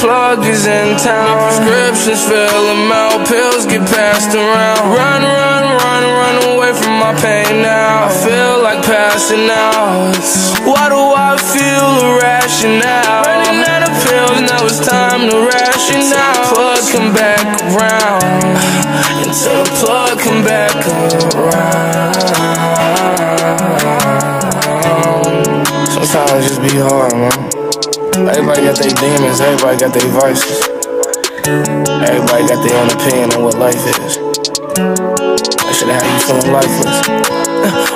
plug is in town. Prescriptions fill them out, pills get passed around. Run, run, run, run away from my pain now. I feel like passing out. Why do I feel irrational? Running out of pills, now it's time to ration out. Plug come back around, until the plug come back around. Sometimes it just be hard, man. Everybody got their demons, everybody got their vices. Everybody got their own opinion on what life is. That should've had you feeling lifeless.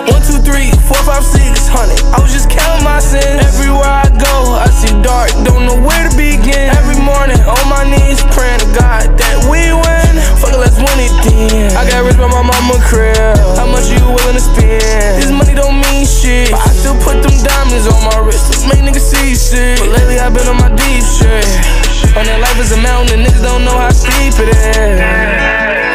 1, 2, 3, 4, 5, 6, 100. I was just counting my sins. Everywhere I go, I see dark, don't know where to begin. Every morning, on my knees, praying to God that we win. Fuck it, let's win it then. I got rich by my mama crib. How much are you willing to spend? This money don't mean shit, but I still put them diamonds on my wrist. Let's make niggas seasick. But lately I've been on my deep shit. On that life is a mountain, niggas don't know how steep it is.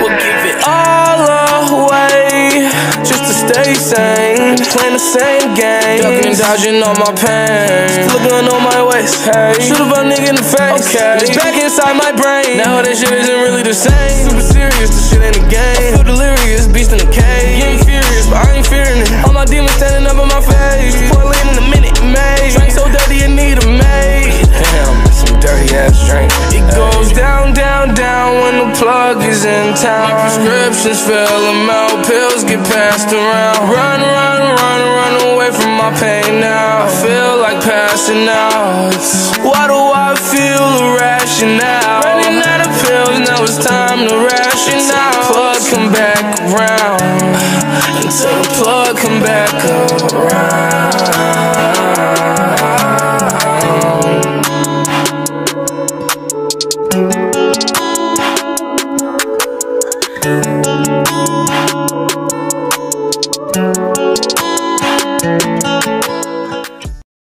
We'll give it all away just to stay sane. Playing the same game, ducking and dodging all my pain. Looking on my waist, hey. Shoot a nigga in the face, okay. It's back inside my brain. Now that shit isn't really the same. Super serious, this shit ain't a game. I feel delirious, beast in a cage. Getting furious, but I ain't fearing it. All my demons standing up in my face. Pour in a minute, made. Drink so dirty, you need a maid. Damn, some dirty ass drink. It goes down, down, down when the plug is in town. My prescriptions fill them out, pills get passed around. Run, run, run, run away from my pain now. I feel like passing out. Why do I feel irrational? Running out of pills, now it's time to ration out. Until the plug come back around, until the plug come back around.